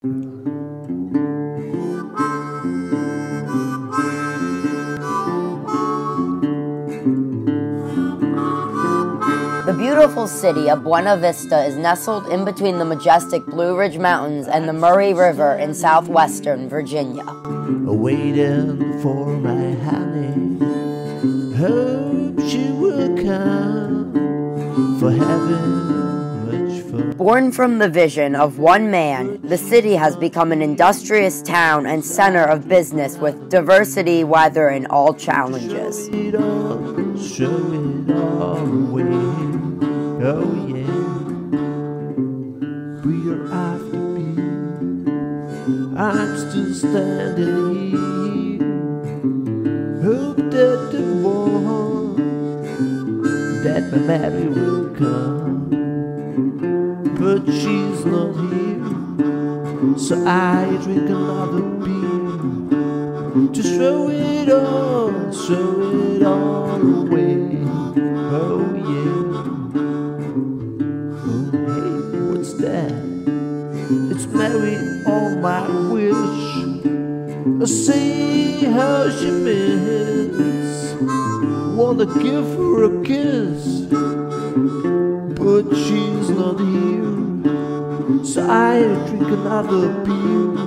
The beautiful city of Buena Vista is nestled in between the majestic Blue Ridge Mountains and the Murray River in southwestern Virginia. Waiting for my honey, hope she will come, for heaven much fun. Born from the vision of one man, the city has become an industrious town and center of business with diversity weathering all challenges. Oh yeah, we are after me. I'm still standing here. Hope that the war that my Mary will come, but she's not here. So I drink another beer to throw it all away. Oh yeah. It's Mary, all my wish. I see how she misses. Wanna give her a kiss, but she's not here. So I drink another beer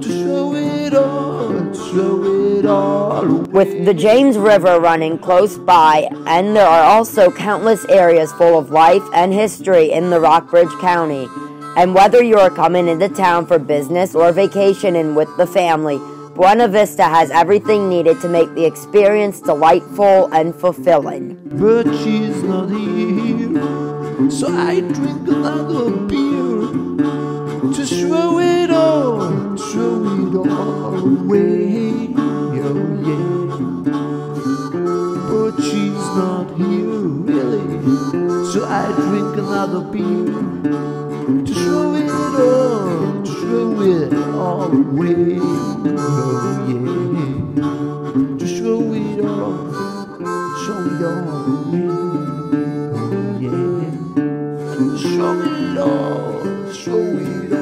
to show it all, show it all away. With the James River running close by, and there are also countless areas full of life and history in the Rockbridge County. And whether you are coming into town for business or vacationing with the family, Buena Vista has everything needed to make the experience delightful and fulfilling. But she's not here, so I drink another beer to throw it all away. Oh yeah, but she's not here, really, so I drink another beer to show it all, to show it all away. Oh yeah, to show it all away. Oh yeah, show it all, show it all.